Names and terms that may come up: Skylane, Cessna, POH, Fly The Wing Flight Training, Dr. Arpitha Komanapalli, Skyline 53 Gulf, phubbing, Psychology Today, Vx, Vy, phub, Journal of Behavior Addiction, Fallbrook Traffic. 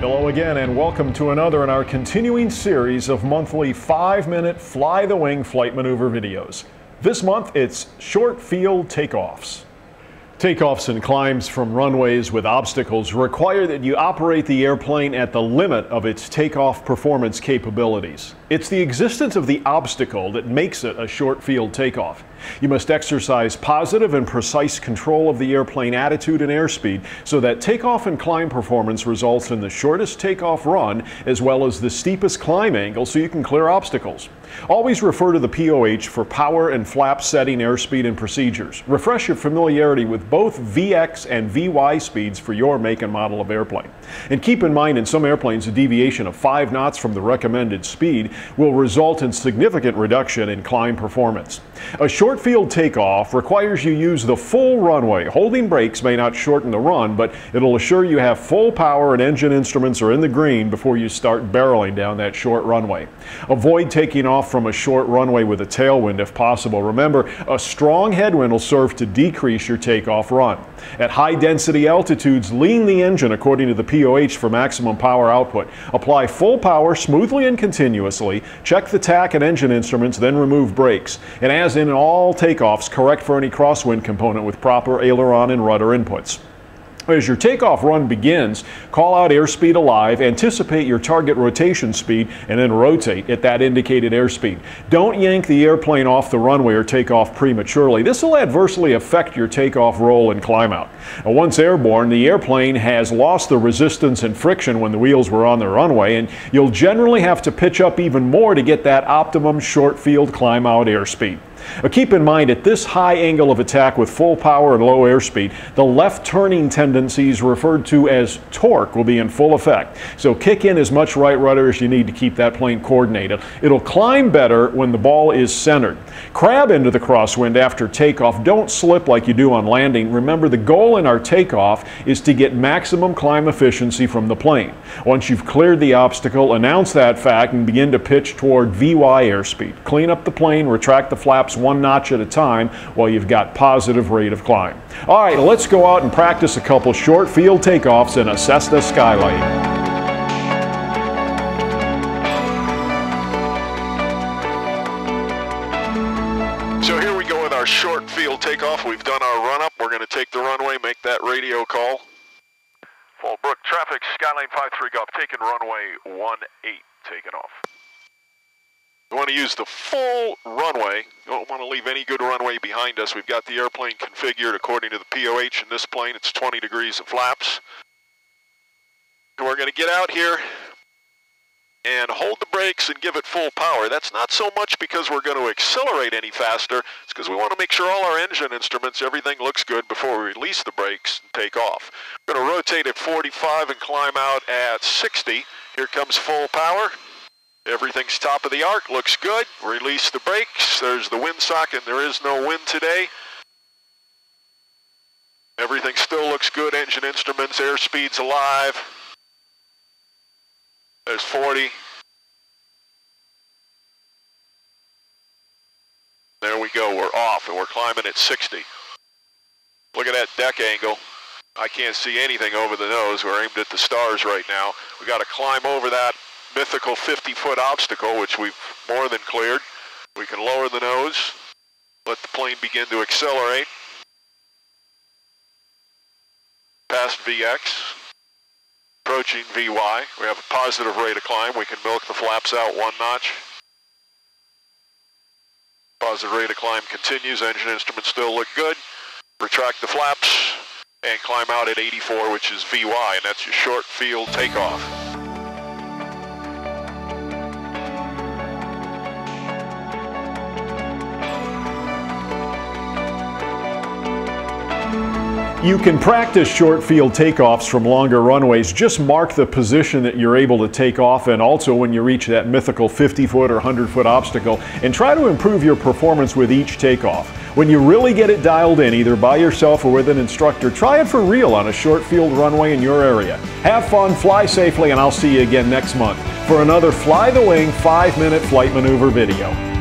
Hello again and welcome to another in our continuing series of monthly 5-minute fly the wing flight maneuver videos. This month it's short field takeoffs. Takeoffs and climbs from runways with obstacles require that you operate the airplane at the limit of its takeoff performance capabilities. It's the existence of the obstacle that makes it a short field takeoff. You must exercise positive and precise control of the airplane attitude and airspeed so that takeoff and climb performance results in the shortest takeoff run as well as the steepest climb angle so you can clear obstacles. Always refer to the POH for power and flap setting, airspeed, and procedures. Refresh your familiarity with both Vx and Vy speeds for your make and model of airplane. And keep in mind, in some airplanes, a deviation of 5 knots from the recommended speed will result in significant reduction in climb performance. A short field takeoff requires you use the full runway. Holding brakes may not shorten the run, but it'll assure you have full power and engine instruments are in the green before you start barreling down that short runway. Avoid taking off from a short runway with a tailwind if possible. Remember, a strong headwind will serve to decrease your takeoff run. At high density altitudes, lean the engine according to the POH for maximum power output. Apply full power smoothly and continuously. Check the tack and engine instruments, then remove brakes. And as in all takeoffs, correct for any crosswind component with proper aileron and rudder inputs. As your takeoff run begins, call out airspeed alive, anticipate your target rotation speed, and then rotate at that indicated airspeed. Don't yank the airplane off the runway or take off prematurely. This will adversely affect your takeoff roll and climb out. Now, once airborne, the airplane has lost the resistance and friction when the wheels were on the runway, and you'll generally have to pitch up even more to get that optimum short field climb out airspeed. Keep in mind, at this high angle of attack with full power and low airspeed, the left turning tendencies referred to as torque will be in full effect. So kick in as much right rudder as you need to keep that plane coordinated. It'll climb better when the ball is centered. Crab into the crosswind after takeoff. Don't slip like you do on landing. Remember, the goal in our takeoff is to get maximum climb efficiency from the plane. Once you've cleared the obstacle, announce that fact and begin to pitch toward Vy airspeed. Clean up the plane, retract the flaps one notch at a time while you've got positive rate of climb. All right, let's go out and practice a couple short field takeoffs in a Cessna Skyline. So here we go with our short field takeoff. We've done our run up. We're going to take the runway, make that radio call. Fallbrook Traffic, Skyline 53 Gulf, taking runway 18, taking off. We want to use the full runway. You don't want to leave any good runway behind us. We've got the airplane configured according to the POH. In this plane, it's 20 degrees of flaps. We're going to get out here and hold the brakes and give it full power. That's not so much because we're going to accelerate any faster. It's because we want to make sure all our engine instruments, everything looks good before we release the brakes and take off. We're going to rotate at 45 and climb out at 60. Here comes full power. Everything's top of the arc, looks good. Release the brakes. There's the windsock, and there is no wind today. Everything still looks good. Engine instruments, airspeed's alive. There's 40. There we go, we're off, and we're climbing at 60. Look at that deck angle. I can't see anything over the nose. We're aimed at the stars right now. We got to climb over that mythical 50-foot obstacle, which we've more than cleared. We can lower the nose, let the plane begin to accelerate. Past Vx, approaching Vy. We have a positive rate of climb. We can milk the flaps out one notch. Positive rate of climb continues. Engine instruments still look good. Retract the flaps and climb out at 84, which is Vy, and that's your short field takeoff. You can practice short field takeoffs from longer runways. Just mark the position that you're able to take off and also when you reach that mythical 50-foot or 100-foot obstacle, and try to improve your performance with each takeoff. When you really get it dialed in, either by yourself or with an instructor, try it for real on a short field runway in your area. Have fun, fly safely, and I'll see you again next month for another Fly the Wing 5-minute flight maneuver video.